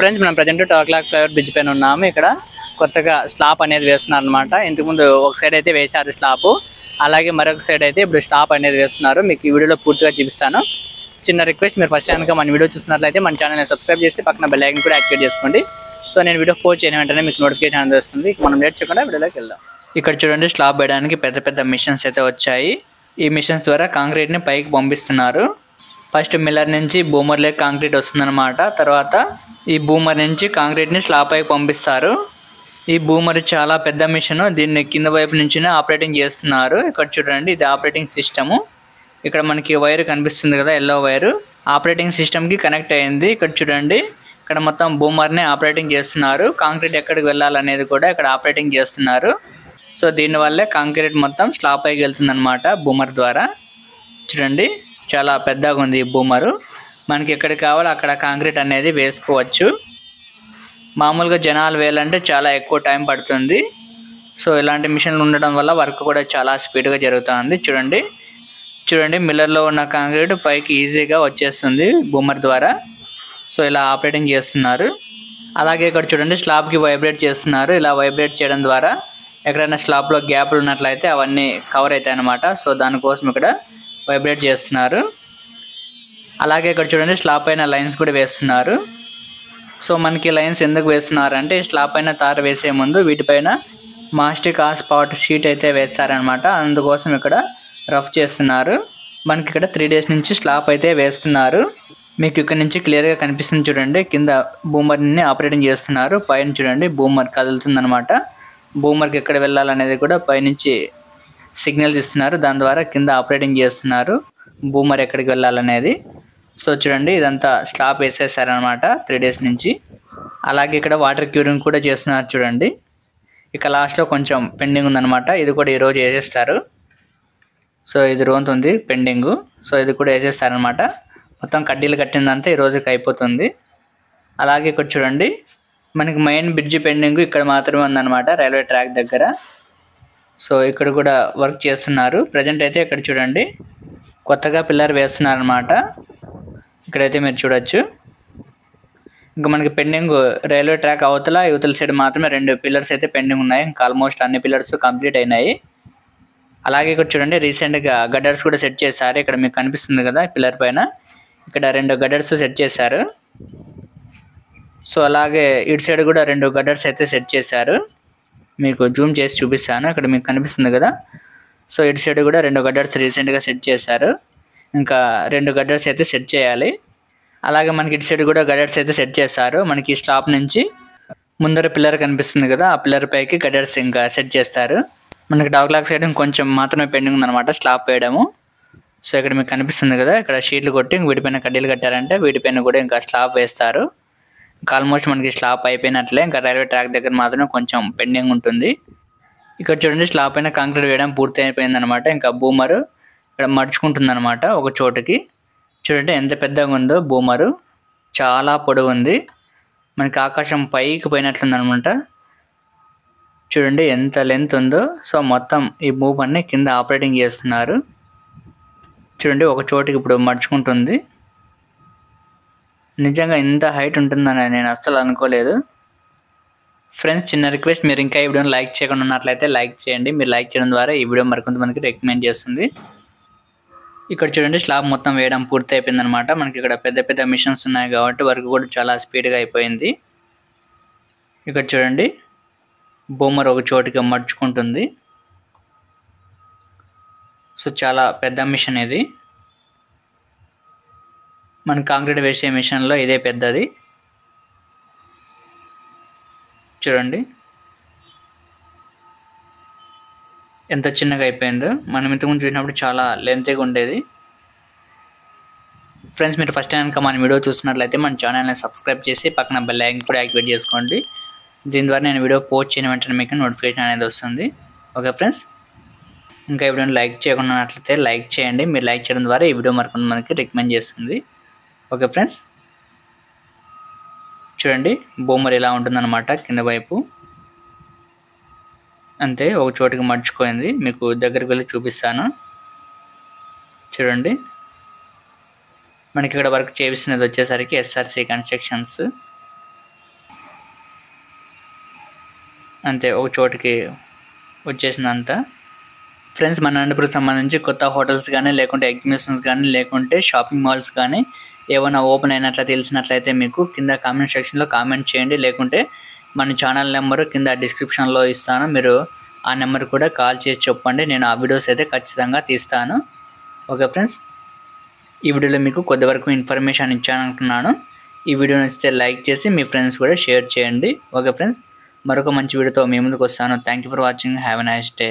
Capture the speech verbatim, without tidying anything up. Friends, we are present to talk like flower bridge pen on name. Here, kottaga slab anedi vestunaru anamata. Intaku mundu oka side aithe vesaru slab. Alage maroka side aithe ippudu slab anedi vestunaru. Meeku ee video lo poorthiga chupistanu. Chinna request, meer first time ga mana video chustunnatlayite mana channel ni subscribe chesi pakkana bell icon kuda activate chesukondi. So nenu video post cheyana ventane meeku notification andustundi. Manam late cheyakunda video loki veldam. Ikkada chudandi slab veyadaniki pedda pedda machines aithe vachayi. Ee machines dwara concrete ni paiki pampistunnaru. First miller nunchi boomer le concrete vastundannamata tarvata ee boomer nunchi concrete ni slab paiki pampistaru ee boomer chaala pedda machine deenni kinda వైపు నుంచినే operating చేస్తున్నారు ఇక్కడ చూడండి ఇది operating system ఇక్కడ మనకి wire కనిపిస్తుంది కదా yellow wire operating system కి కనెక్ట్ అయ్యింది ఇక్కడ చూడండి ఇక్కడ మొత్తం బూమర్ ని ఆపరేటింగ్ చేస్తున్నారు కాంక్రీట్ ఎక్కడికి వెళ్ళాలి అనేది కూడా ఇక్కడ ఆపరేటింగ్ చేస్తున్నారు సో దీని వల్లే కాంక్రీట్ మొత్తం స్లాబ్ పైకి వెళ్తుందన్నమాట బూమర్ ద్వారా చూడండి చాలా పెద్దగా ఉంది ఈ బూమర్ మనకి ఎక్కడ కావాలో అక్కడ కాంక్రీట్ అనేది వేసుకోవచ్చు మామూలుగా జనాలు వేయాలంటే చాలా ఎక్కువ టైం పడుతుంది సో ఇలాంటి మిషన్లు ఉండడం వల్ల వర్క్ కూడా చాలా స్పీడ్ గా జరుగుతుంది చూడండి చూడండి మిల్లర్ లో ఉన్న కాంక్రీట్ పైకి ఈజీగా వచ్చేస్తుంది బూమర్ ద్వారా సో ఇలా ఆపరేటింగ్ చేస్తున్నారు అలాగే ఇక్కడ చూడండి స్లాబ్ కి వైబ్రేట్ చేస్తున్నారు ఇలా వైబ్రేట్ చేయడం ద్వారా ఎక్కడైనా స్లాబ్ లో గ్యాప్లు ఉన్నట్లయితే అవన్నీ కవర్ అవుతాయి అన్నమాట సో దాని కోసం ఇక్కడ వైబ్రేట్ చేస్తున్నారు అలాగే ఇక్కడ చూడండి స్లాబ్ పైన లైన్స్ కూడా వేస్తున్నారు సో మనకి లైన్స్ ఎందుకు వేస్తున్నారు అంటే స్లాబ్ పైన తార వేసే ముందు వీటిపైన మాస్టిక్ ఆస్పాట్ షీట్ అయితే వేస్తారన్నమాట అందుకోసం ఇక్కడ రఫ్ చేస్తున్నారు మనకి ఇక్కడ త్రీ డేస్ నుంచి స్లాబ్ అయితే వేస్తున్నారు మీకు ఇక్కడ నుంచి క్లియర్ గా కనిపిస్తుంది చూడండి కింద బూమర్ ని ఆపరేటింగ్ చేస్తున్నారు పైన చూడండి బూమర్ కదులుతుందన్నమాట బూమర్ కి ఎక్కడ వెళ్ళాలనేది కూడా పైనుంచి సిగ్నల్ ఇస్తున్నారు దాని ద్వారా కింద ఆపరేటింగ్ చేస్తున్నారు బూమర్ ఎక్కడికి వెళ్ళాలనేది సో చూడండి ఇదంతా స్లాబ్ వేసేసారు అన్నమాట త్రీ డేస్ నుంచి అలాగే ఇక్కడ వాటర్ క్యూరింగ్ కూడా చేస్తున్నారు చూడండి ఇక లాస్ట్ లో కొంచెం పెండింగ్ ఉందన్నమాట ఇది కూడా ఈ రోజు వేసేస్తారు సో ఇది రోంత ఉంది పెండింగ్ సో ఇది కూడా వేసేస్తారు అన్నమాట మొత్తం కడ్డీలు కట్టిందంతా ఈ రోజుకి అయిపోతుంది అలాగే ఇక్కడ చూడండి మనకి మెయిన్ బ్రిడ్జ్ పెండింగ్ ఇక్కడ మాత్రమే ఉందన్నమాట రైల్వే ట్రాక్ దగ్గర సో ఇక్కడ కూడా వర్క్ చేస్తున్నారు ప్రజెంట్ అయితే ఇక్కడ చూడండి కొత్తగా పిల్లర్ వేస్తున్నారు అన్నమాట ఇక్కడైతే మీరు చూడొచ్చు ఇంకా మనకి పెండింగ్ రైల్వే ట్రాక్ అవతల యువతల సైడ్ మాత్రమే రెండు పిల్లర్స్ అయితే పెండింగ్ ఉన్నాయి ఇంకా ఆల్మోస్ట్ అన్ని పిల్లర్స్ కంప్లీట్ అయినాయి అలాగే ఇక్కడ చూడండి రీసెంట్ గా గడ్డర్స్ కూడా సెట్ చేశారు ఇక్కడ మీకు కనిపిస్తుంది కదా పిల్లర్ పైన ఇక్కడ రెండు గడ్డర్స్ సెట్ చేశారు సో అలాగే ఇటు సైడ్ కూడా రెండు గడ్డర్స్ అయితే సెట్ చేశారు మీకు జూమ్ చేసి చూపిస్తాను ఇక్కడ మీకు కనిపిస్తుంది కదా సో ఇటు సైడ్ కూడా రెండు గడ్డర్స్ రీసెంట్ గా సెట్ చేశారు ఇంకా రెండు గడ్డర్స్ అయితే సెట్ చేయాలి అలాగే మనకి ఇటు సైడ్ కూడా గడ్డర్స్ అయితే సెట్ చేశారు మనకి స్లాబ్ నుంచి ముందర పిల్లర్ కనిపిస్తుంది కదా ఆ పిల్లర్ పైకి గడ్డర్స్ ఇంకా సెట్ చేస్తారు మనకి డాగ్ లాక్ సైడ్ కొంచెం మాత్రమే పెండింగ్ ఉందన్నమాట స్లాబ్ వేయడము సో ఇక్కడ మీకు కనిపిస్తుంది కదా ఇక్కడ షీట్లు కొట్టి వీటిపైన కడ్డీలు కట్టారంటే వీటిపైన కూడా ఇంకా స్లాబ్ వేస్తారు ఆల్మోస్ట్ మనకి స్లాబ్ అయిపోయినట్లే ఇంకా రైల్వే ట్రాక్ దగ్గర మాత్రమే కొంచెం పెండింగ్ ఉంటుంది ఇక్కడ చూడండి స్లాబ్ పైన కాంక్రీట్ వేయడం పూర్తి అయిపోయింది అనమాట ఇంకా బూమరు ఇక్కడ మడుచుకుంటుంది అనమాట ఒక చోటుకి చూడండి ఎంత పెద్దగా ఉందో బూమరు చాలా పొడవు ఉంది మనకి ఆకాశం పైకి పోయినట్లుంది అనమాట చూడండి ఎంత లెంత్ ఉందో సో మొత్తం ఈ బూమర్ని కింద ఆపరేటింగ్ చేస్తున్నారు చూడండి ఒక చోటుకి ఇప్పుడు మడుచుకుంటుంది నిజంగా ఇంత హైట్ ఉంటుందని నేను అస్సలు అనుకోలేదు ఫ్రెండ్స్ చిన్న రిక్వెస్ట్ మీరు ఇంకా ఈ వీడియోని లైక్ చేయకుండా ఉన్నట్లయితే లైక్ చేయండి మీరు లైక్ చేయడం ద్వారా ఈ వీడియో మరికొంతమందికి రికమెండ్ చేస్తుంది ఇక్కడ చూడండి స్లాబ్ మొత్తం వేయడం పూర్తి అయిపోయింది అనమాట మనకి ఇక్కడ పెద్ద పెద్ద మిషన్స్ ఉన్నాయి కాబట్టి వర్క్ కూడా చాలా స్పీడ్గా అయిపోయింది ఇక్కడ చూడండి బూమర్ ఒక చోటుకి మడుచుకుంటుంది సో చాలా పెద్ద మిషన్ ఇది మన కాంక్రీట్ వేసే మిషన్లో ఇదే పెద్దది చూడండి ఎంత చిన్నగా అయిపోయిందో మనం ఇంతకుముందు చూసినప్పుడు చాలా లెంతీగా ఉండేది ఫ్రెండ్స్ మీరు ఫస్ట్ టైం కనుక మన వీడియో చూస్తున్నట్లయితే మన ఛానల్ని సబ్స్క్రైబ్ చేసి పక్కన బెల్ ఐకాన్ కూడా యాక్టివేట్ చేసుకోండి దీని ద్వారా నేను వీడియో పోస్ట్ చేయని వెంటనే మీకు నోటిఫికేషన్ అనేది వస్తుంది ఓకే ఫ్రెండ్స్ ఇంకా ఈ వీడియోని లైక్ చేయకుండా ఉన్నట్లయితే లైక్ చేయండి మీరు లైక్ చేయడం ద్వారా ఈ వీడియో మరికొంతమందికి రికమెండ్ చేస్తుంది ఓకే ఫ్రెండ్స్ చూడండి బూమర్ ఇలా ఉంటుందన్నమాట కింద వైపు అంతే ఒక చోటుకి మర్చిపోయింది మీకు దగ్గరికి వెళ్ళి చూపిస్తాను చూడండి మనకి ఇక్కడ వర్క్ చేపిస్తున్నది వచ్చేసరికి ఎస్ఆర్సి కన్స్ట్రక్షన్స్ అంతే ఒక చోటికి వచ్చేసిందంతా. ఫ్రెండ్స్, మన అనంతపురం సంబంధించి కొత్త హోటల్స్ కానీ లేకుంటే ఎగ్జిబిషన్స్ కానీ లేకుంటే షాపింగ్ మాల్స్ కానీ ఏమైనా ఓపెన్ అయినట్లు తెలిసినట్లయితే మీకు కింద కామెంట్ సెక్షన్లో కామెంట్ చేయండి. లేకుంటే మన ఛానల్ నెంబరు కింద డిస్క్రిప్షన్లో ఇస్తాను, మీరు ఆ నెంబర్ కూడా కాల్ చేసి చెప్పండి. నేను ఆ వీడియోస్ అయితే ఖచ్చితంగా తీస్తాను. ఓకే ఫ్రెండ్స్, ఈ వీడియోలో మీకు కొద్ది వరకు ఇన్ఫర్మేషన్ ఇచ్చాను అనుకున్నాను. ఈ వీడియో నచ్చితే లైక్ చేసి మీ ఫ్రెండ్స్ కూడా షేర్ చేయండి. ఓకే ఫ్రెండ్స్, మరొక మంచి వీడియోతో మీ ముందుకు వస్తాను. Thank you for watching. Have a nice day.